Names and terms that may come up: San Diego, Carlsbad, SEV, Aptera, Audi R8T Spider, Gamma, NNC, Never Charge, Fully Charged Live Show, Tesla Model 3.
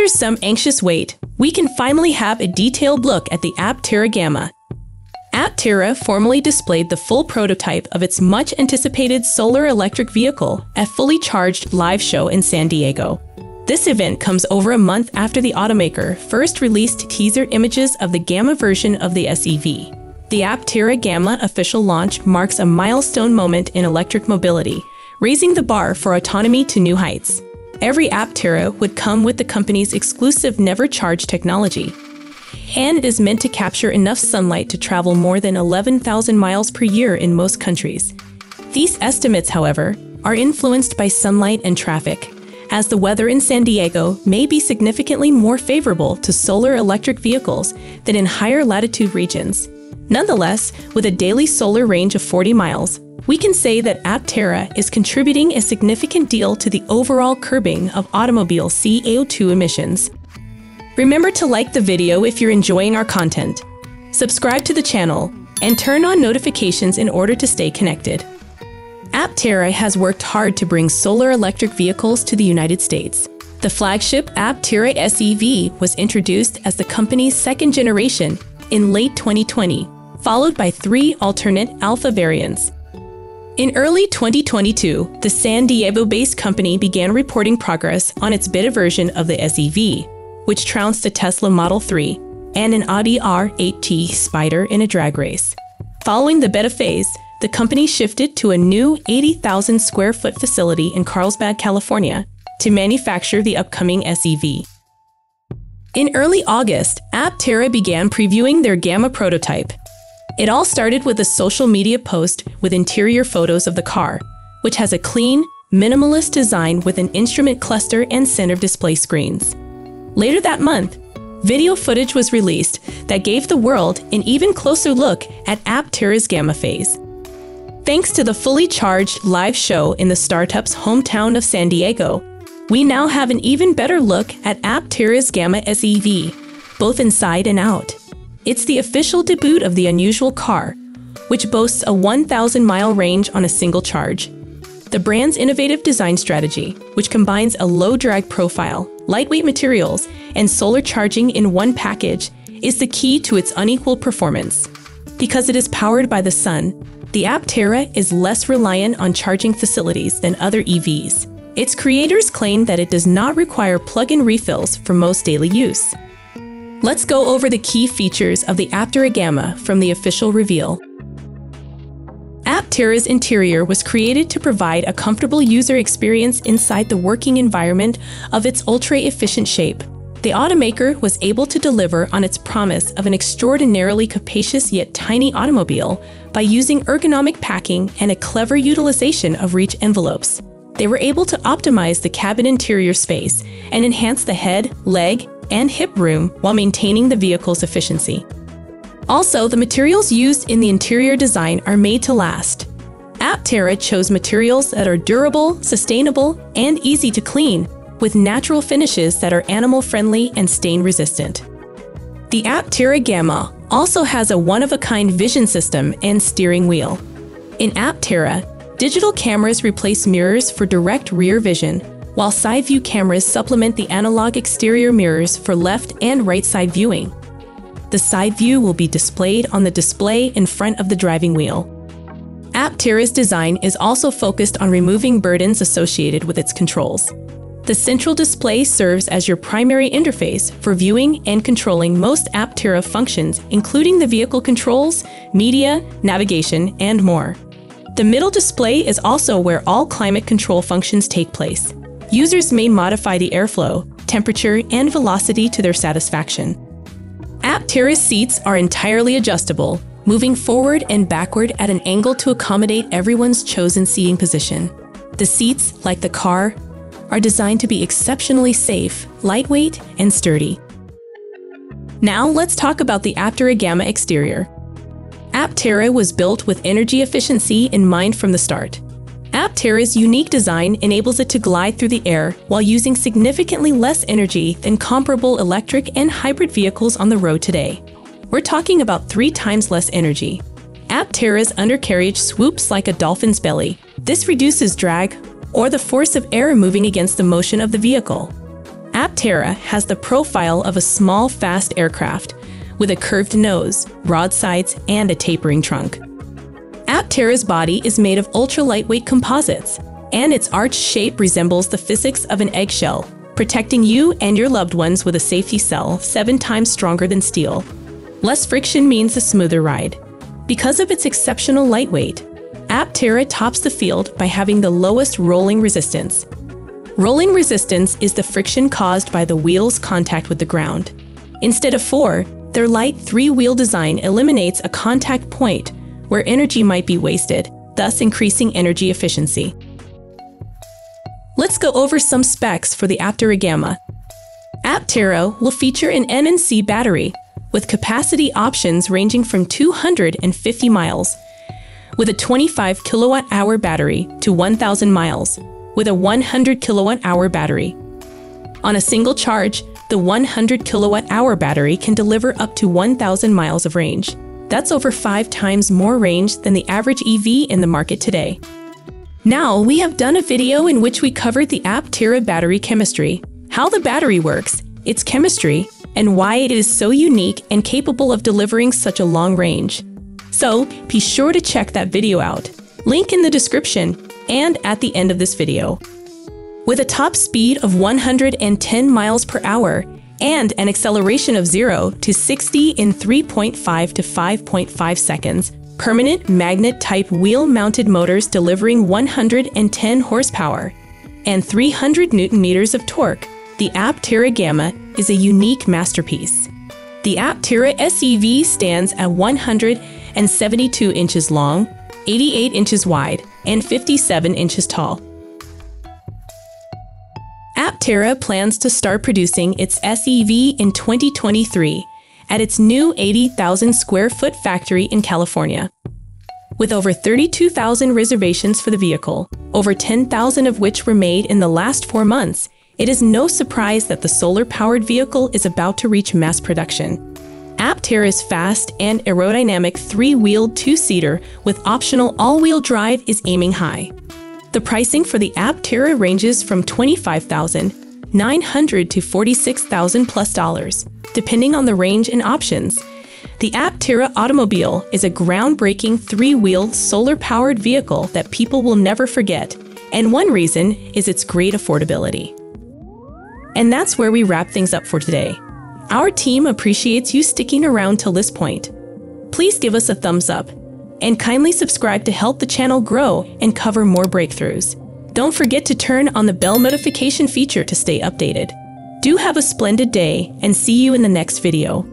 After some anxious wait, we can finally have a detailed look at the Aptera Gamma. Aptera formally displayed the full prototype of its much-anticipated solar electric vehicle at Fully Charged Live Show in San Diego. This event comes over a month after the automaker first released teaser images of the Gamma version of the SEV. The Aptera Gamma official launch marks a milestone moment in electric mobility, raising the bar for autonomy to new heights. Every Aptera would come with the company's exclusive Never Charge technology, and it is meant to capture enough sunlight to travel more than 11,000 miles per year in most countries. These estimates, however, are influenced by sunlight and traffic, as the weather in San Diego may be significantly more favorable to solar electric vehicles than in higher latitude regions. Nonetheless, with a daily solar range of 40 miles, we can say that Aptera is contributing a significant deal to the overall curbing of automobile CO2 emissions. Remember to like the video if you're enjoying our content, subscribe to the channel, and turn on notifications in order to stay connected. Aptera has worked hard to bring solar electric vehicles to the United States. The flagship Aptera SEV was introduced as the company's second generation in late 2020, followed by 3 alternate alpha variants. In early 2022, the San Diego-based company began reporting progress on its beta version of the SEV, which trounced a Tesla Model 3 and an Audi R8T Spider in a drag race. Following the beta phase, the company shifted to a new 80,000-square-foot facility in Carlsbad, California, to manufacture the upcoming SEV. In early August, Aptera began previewing their Gamma prototype. It all started with a social media post with interior photos of the car, which has a clean, minimalist design with an instrument cluster and center display screens. Later that month, video footage was released that gave the world an even closer look at Aptera's Gamma phase. Thanks to the Fully Charged live show in the startup's hometown of San Diego, we now have an even better look at Aptera's Gamma SEV, both inside and out. It's the official debut of the unusual car, which boasts a 1,000-mile range on a single charge. The brand's innovative design strategy, which combines a low-drag profile, lightweight materials, and solar charging in one package, is the key to its unequaled performance. Because it is powered by the sun, the Aptera is less reliant on charging facilities than other EVs. Its creators claim that it does not require plug-in refills for most daily use. Let's go over the key features of the Aptera Gamma from the official reveal. Aptera's interior was created to provide a comfortable user experience inside the working environment of its ultra-efficient shape. The automaker was able to deliver on its promise of an extraordinarily capacious yet tiny automobile by using ergonomic packing and a clever utilization of reach envelopes. They were able to optimize the cabin interior space and enhance the head, leg, and hip room while maintaining the vehicle's efficiency. Also, the materials used in the interior design are made to last. Aptera chose materials that are durable, sustainable, and easy to clean, with natural finishes that are animal-friendly and stain-resistant. The Aptera Gamma also has a one-of-a-kind vision system and steering wheel. In Aptera, digital cameras replace mirrors for direct rear vision, while side-view cameras supplement the analog exterior mirrors for left and right-side viewing. The side view will be displayed on the display in front of the driving wheel. Aptera's design is also focused on removing burdens associated with its controls. The central display serves as your primary interface for viewing and controlling most Aptera functions, including the vehicle controls, media, navigation, and more. The middle display is also where all climate control functions take place. Users may modify the airflow, temperature, and velocity to their satisfaction. Aptera's seats are entirely adjustable, moving forward and backward at an angle to accommodate everyone's chosen seating position. The seats, like the car, are designed to be exceptionally safe, lightweight, and sturdy. Now let's talk about the Aptera Gamma exterior. Aptera was built with energy efficiency in mind from the start. Aptera's unique design enables it to glide through the air while using significantly less energy than comparable electric and hybrid vehicles on the road today. We're talking about 3 times less energy. Aptera's undercarriage swoops like a dolphin's belly. This reduces drag, or the force of air moving against the motion of the vehicle. Aptera has the profile of a small, fast aircraft, with a curved nose, broad sides, and a tapering trunk. Aptera's body is made of ultra-lightweight composites, and its arch shape resembles the physics of an eggshell, protecting you and your loved ones with a safety cell 7 times stronger than steel. Less friction means a smoother ride. Because of its exceptional lightweight, Aptera tops the field by having the lowest rolling resistance. Rolling resistance is the friction caused by the wheel's contact with the ground. Instead of 4, their light 3-wheel design eliminates a contact point where energy might be wasted, thus increasing energy efficiency. Let's go over some specs for the Aptera Gamma. Aptera will feature an NNC battery with capacity options ranging from 250 miles with a 25 kilowatt-hour battery to 1,000 miles with a 100 kilowatt-hour battery. On a single charge, the 100 kilowatt-hour battery can deliver up to 1,000 miles of range. That's over 5 times more range than the average EV in the market today. Now, we have done a video in which we covered the Aptera battery chemistry, how the battery works, its chemistry, and why it is so unique and capable of delivering such a long range. So, be sure to check that video out. Link in the description and at the end of this video. With a top speed of 110 miles per hour and an acceleration of 0 to 60 in 3.5 to 5.5 seconds, permanent magnet-type wheel-mounted motors delivering 110 horsepower and 300 newton-meters of torque, the Aptera Gamma is a unique masterpiece. The Aptera SEV stands at 172 inches long, 88 inches wide, and 57 inches tall. Aptera plans to start producing its SEV in 2023 at its new 80,000 square foot factory in California. With over 32,000 reservations for the vehicle, over 10,000 of which were made in the last 4 months, it is no surprise that the solar-powered vehicle is about to reach mass production. Aptera's fast and aerodynamic 3-wheeled 2-seater with optional all-wheel drive is aiming high. The pricing for the Aptera ranges from $25,900 to $46,000 plus dollars, depending on the range and options. The Aptera automobile is a groundbreaking 3-wheeled solar-powered vehicle that people will never forget, and one reason is its great affordability. And that's where we wrap things up for today. Our team appreciates you sticking around till this point. Please give us a thumbs up and kindly subscribe to help the channel grow and cover more breakthroughs. Don't forget to turn on the bell notification feature to stay updated. Do have a splendid day and see you in the next video.